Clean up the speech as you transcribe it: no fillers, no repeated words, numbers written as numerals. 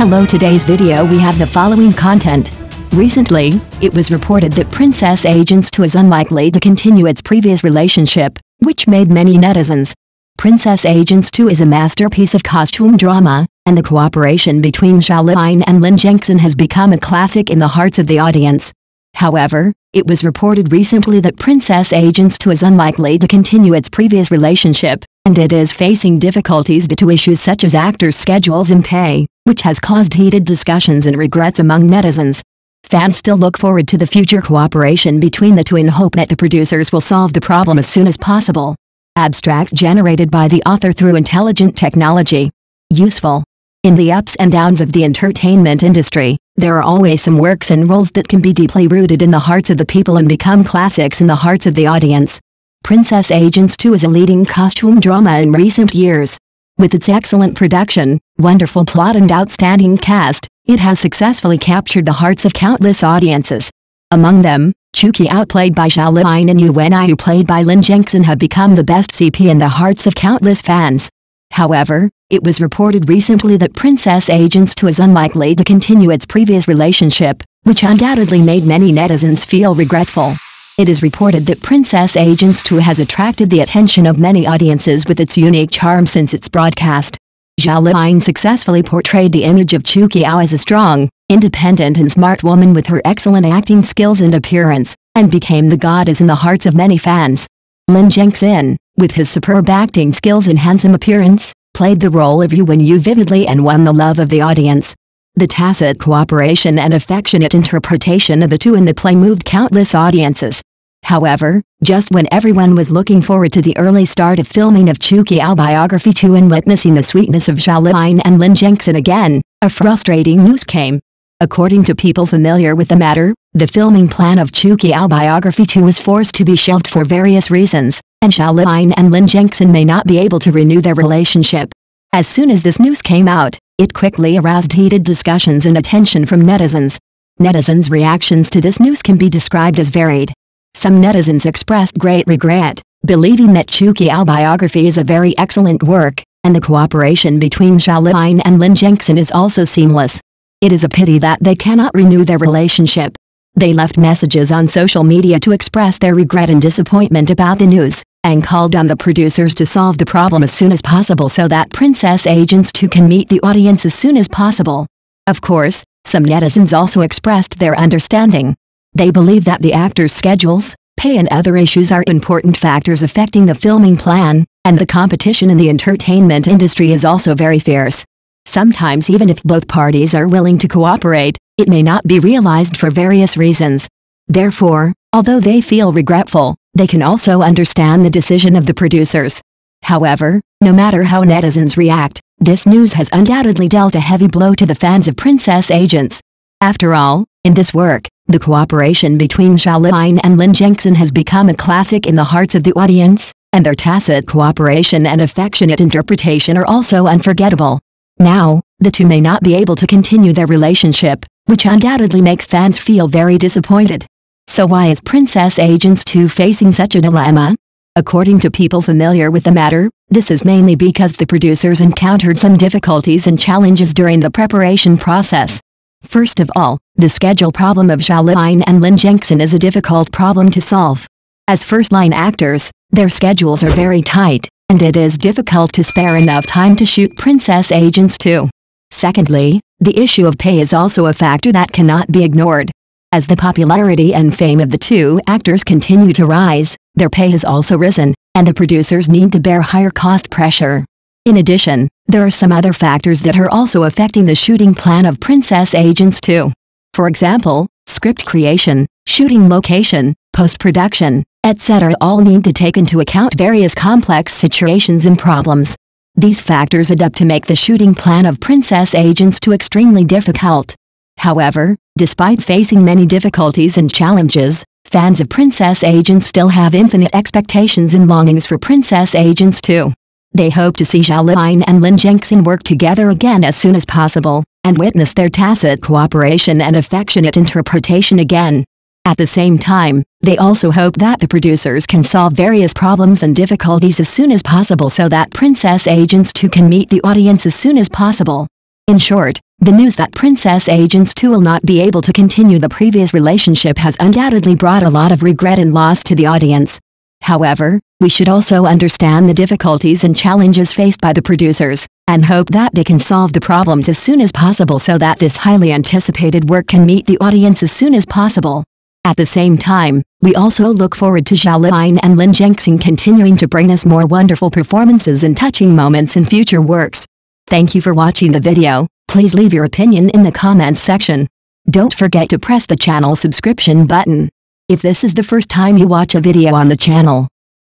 Hello, today's video we have the following content. Recently, it was reported that Princess Agents 2 is unlikely to continue its previous relationship, which made many netizens. Princess Agents 2 is a masterpiece of costume drama, and the cooperation between Xiao Liu Ain and Lin Jenkson has become a classic in the hearts of the audience. However, it was reported recently that Princess Agents 2 is unlikely to continue its previous relationship, and it is facing difficulties due to issues such as actors' schedules and pay, which has caused heated discussions and regrets among netizens. Fans still look forward to the future cooperation between the two in hope that the producers will solve the problem as soon as possible. Abstract generated by the author through intelligent technology. Useful. In the ups and downs of the entertainment industry, there are always some works and roles that can be deeply rooted in the hearts of the people and become classics in the hearts of the audience. Princess Agents 2 is a leading costume drama in recent years. With its excellent production, wonderful plot and outstanding cast, it has successfully captured the hearts of countless audiences. Among them, Chu Qiao played by Zhao Liu Ain and Yuwen Yue played by Lin Zhengxin have become the best CP in the hearts of countless fans. However, it was reported recently that Princess Agents 2 is unlikely to continue its previous relationship, which undoubtedly made many netizens feel regretful. It is reported that Princess Agents 2 has attracted the attention of many audiences with its unique charm since its broadcast. Zhao Liu Ain successfully portrayed the image of Chu Qiao as a strong, independent and smart woman with her excellent acting skills and appearance, and became the goddess in the hearts of many fans. Lin Zhengxin, with his superb acting skills and handsome appearance, played the role of Yuwen Yue vividly and won the love of the audience. The tacit cooperation and affectionate interpretation of the two in the play moved countless audiences. However, just when everyone was looking forward to the early start of filming of Chu Qiao Biography 2 and witnessing the sweetness of Zhao Liu Ain and Lin Jinxin again, a frustrating news came. According to people familiar with the matter, the filming plan of Chu Qiao Biography 2 was forced to be shelved for various reasons, and Zhao Liu Ain and Lin Jinxin may not be able to renew their relationship. As soon as this news came out, it quickly aroused heated discussions and attention from netizens. Netizens' reactions to this news can be described as varied. Some netizens expressed great regret, believing that Chu Qiao Biography is a very excellent work, and the cooperation between Zhao Liu Ain and Lin Jinxin is also seamless. It is a pity that they cannot renew their relationship. They left messages on social media to express their regret and disappointment about the news, and called on the producers to solve the problem as soon as possible so that Princess Agents 2 can meet the audience as soon as possible. Of course, some netizens also expressed their understanding. They believe that the actors' schedules, pay and other issues are important factors affecting the filming plan, and the competition in the entertainment industry is also very fierce. Sometimes even if both parties are willing to cooperate, it may not be realized for various reasons. Therefore, although they feel regretful, they can also understand the decision of the producers. However, no matter how netizens react, this news has undoubtedly dealt a heavy blow to the fans of Princess Agents. After all, in this work, the cooperation between Zhao Liu Ain and Lin Jinxin has become a classic in the hearts of the audience, and their tacit cooperation and affectionate interpretation are also unforgettable. Now, the two may not be able to continue their relationship, which undoubtedly makes fans feel very disappointed. So why is Princess Agents 2 facing such a dilemma? According to people familiar with the matter, this is mainly because the producers encountered some difficulties and challenges during the preparation process. First of all, the schedule problem of Zhao Liu Ain and Lin Jinxin is a difficult problem to solve. As first-line actors, their schedules are very tight, and it is difficult to spare enough time to shoot Princess Agents 2. Secondly, the issue of pay is also a factor that cannot be ignored. As the popularity and fame of the two actors continue to rise, their pay has also risen, and the producers need to bear higher cost pressure. In addition, there are some other factors that are also affecting the shooting plan of Princess Agents 2. For example, script creation, shooting location, post-production, etc. all need to take into account various complex situations and problems. These factors add up to make the shooting plan of Princess Agents 2 extremely difficult. However, despite facing many difficulties and challenges, fans of Princess Agents still have infinite expectations and longings for Princess Agents 2. They hope to see Zhao Liu Ain and Lin Jinxin work together again as soon as possible, and witness their tacit cooperation and affectionate interpretation again. At the same time, they also hope that the producers can solve various problems and difficulties as soon as possible so that Princess Agents 2 can meet the audience as soon as possible. In short, the news that Princess Agents 2 will not be able to continue the previous relationship has undoubtedly brought a lot of regret and loss to the audience. However, we should also understand the difficulties and challenges faced by the producers, and hope that they can solve the problems as soon as possible so that this highly anticipated work can meet the audience as soon as possible. At the same time, we also look forward to Xiao Liu Ain and Lin Zhengxin continuing to bring us more wonderful performances and touching moments in future works. Thank you for watching the video. Please leave your opinion in the comments section. Don't forget to press the channel subscription button. If this is the first time you watch a video on the channel,